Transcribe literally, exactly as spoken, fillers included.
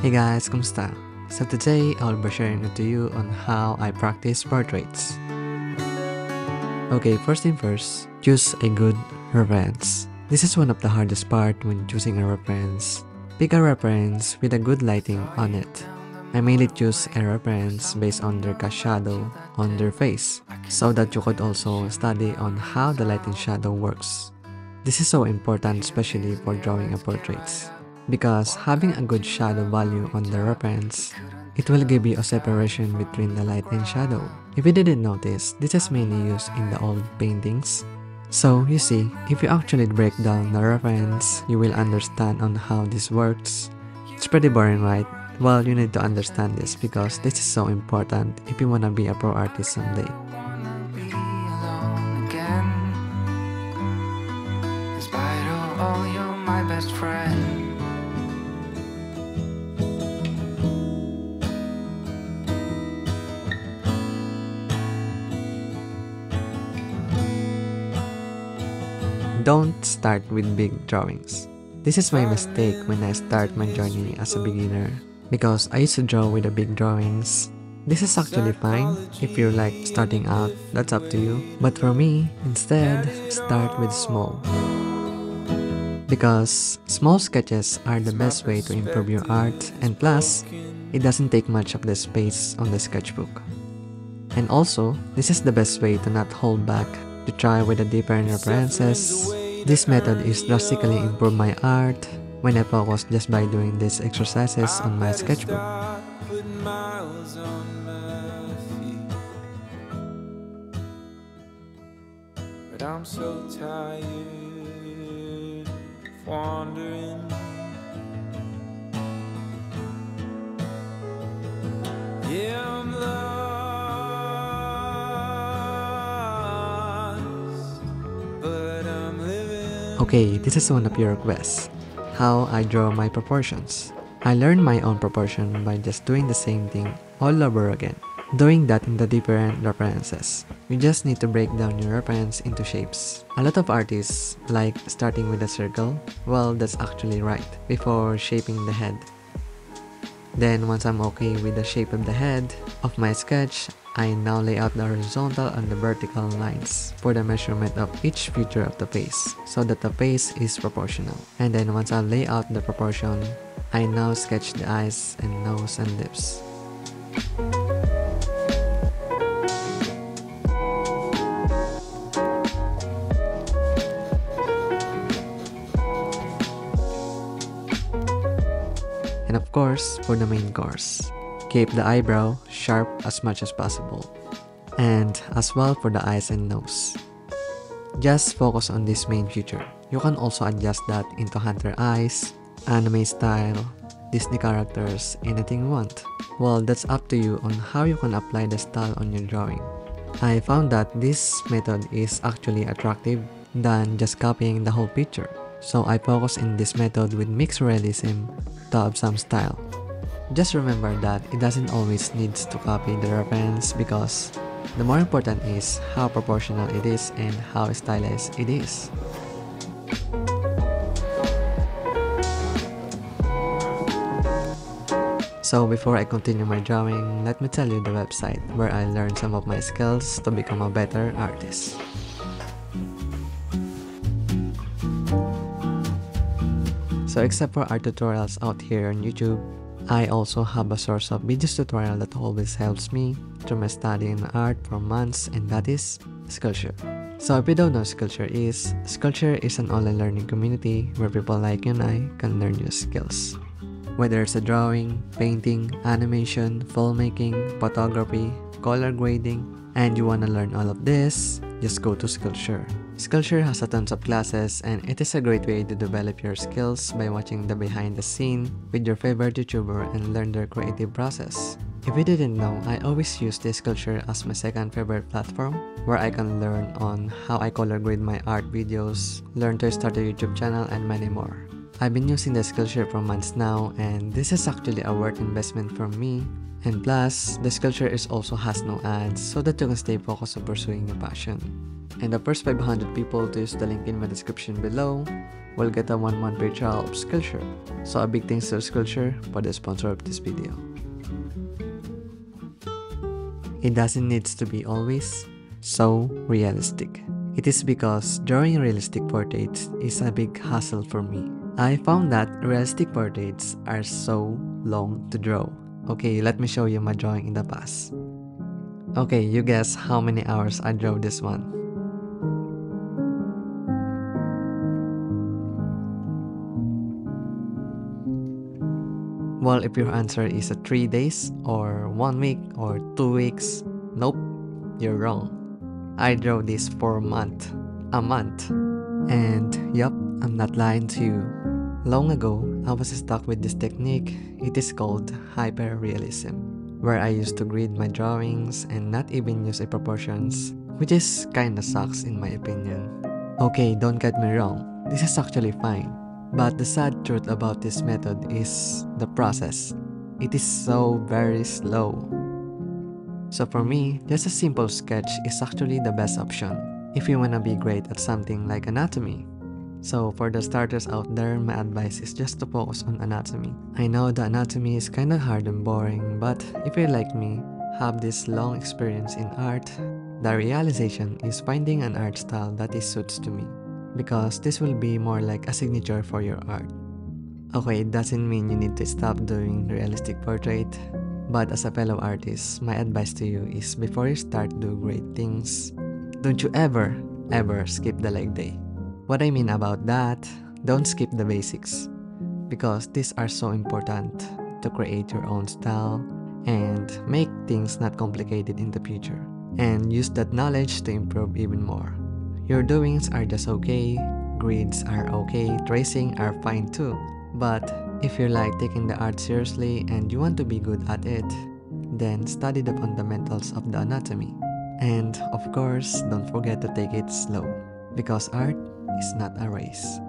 Hey guys, kumusta? So today, I'll be sharing it to you on how I practice portraits. Okay, first thing first, choose a good reference. This is one of the hardest part when choosing a reference. Pick a reference with a good lighting on it. I mainly choose a reference based on their cast shadow on their face, so that you could also study on how the lighting shadow works. This is so important especially for drawing a portraits, because having a good shadow value on the reference, it will give you a separation between the light and shadow. If you didn't notice, this is mainly used in the old paintings. So you see, if you actually break down the reference, you will understand on how this works. It's pretty boring, right? Well, you need to understand this because this is so important if you wanna be a pro artist someday. Don't start with big drawings. This is my mistake when I start my journey as a beginner, because I used to draw with the big drawings. This is actually fine if you like starting out, that's up to you. But for me, instead, start with small. Because small sketches are the best way to improve your art, and plus, it doesn't take much of the space on the sketchbook. And also, this is the best way to not hold back, to try with the different references. This method is drastically improved my art when I focus just by doing these exercises on my sketchbook. But I'm so tired of wandering. Yeah, I'm lost, but I'm living. Okay, this is one of your requests. How I draw my proportions. I learned my own proportion by just doing the same thing all over again, doing that in the different references. You just need to break down your reference into shapes. A lot of artists like starting with a circle. Well, that's actually right, before shaping the head. Then once I'm okay with the shape of the head of my sketch, I now lay out the horizontal and the vertical lines for the measurement of each feature of the face, so that the face is proportional. And then once I lay out the proportion, I now sketch the eyes and nose and lips. And of course, for the main course, keep the eyebrow sharp as much as possible, and as well for the eyes and nose. Just focus on this main feature. You can also adjust that into hunter eyes, anime style, Disney characters, anything you want. Well, that's up to you on how you can apply the style on your drawing. I found that this method is actually attractive than just copying the whole picture. So I focus in this method with mixed realism to have some style. Just remember that it doesn't always need to copy the reference, because the more important is how proportional it is and how stylized it is. So before I continue my drawing, let me tell you the website where I learned some of my skills to become a better artist. So except for art tutorials out here on YouTube, I also have a source of videos tutorial that always helps me through my study in art for months, and that is Skillshare. So if you don't know what Skillshare is, Skillshare is an online learning community where people like you and I can learn new skills. Whether it's a drawing, painting, animation, filmmaking, photography, color grading, and you wanna learn all of this, just go to Skillshare. Skillshare has a tons of classes, and it is a great way to develop your skills by watching the behind the scene with your favorite YouTuber and learn their creative process. If you didn't know, I always use this Skillshare as my second favorite platform, where I can learn on how I color grade my art videos, learn to start a YouTube channel, and many more. I've been using the Skillshare for months now, and this is actually a worth investment for me. And plus, the Skillshare is also has no ads, so that you can stay focused on pursuing your passion. and the first five hundred people to use the link in my description below will get a one month free trial of Skillshare. So a big thanks to Skillshare for the sponsor of this video. It doesn't need to be always so realistic. It is because drawing realistic portraits is a big hassle for me. I found that realistic portraits are so long to draw. Okay, let me show you my drawing in the past. Okay, you guess how many hours I drew this one. Well, if your answer is a three days or one week or two weeks, nope, you're wrong. I drew this for a month. A month. And yup, I'm not lying to you. Long ago, I was stuck with this technique. It is called hyperrealism, where I used to grid my drawings and not even use the proportions, which is kinda sucks in my opinion. Okay, don't get me wrong, this is actually fine, but the sad truth about this method is the process. It is so very slow. So for me, just a simple sketch is actually the best option, if you wanna be great at something like anatomy. So for the starters out there, my advice is just to focus on anatomy. I know the anatomy is kinda hard and boring, but if you're like me, have this long experience in art, the realization is finding an art style that is suits to me, because this will be more like a signature for your art. Okay, it doesn't mean you need to stop doing realistic portrait, but as a fellow artist, my advice to you is before you start do great things, don't you ever, ever skip the leg day. What I mean about that, don't skip the basics, because these are so important to create your own style and make things not complicated in the future, and use that knowledge to improve even more. Your doings are just okay, grids are okay, tracing are fine too, but if you're like taking the art seriously and you want to be good at it, then study the fundamentals of the anatomy. And of course, don't forget to take it slow, because art, it's not a race.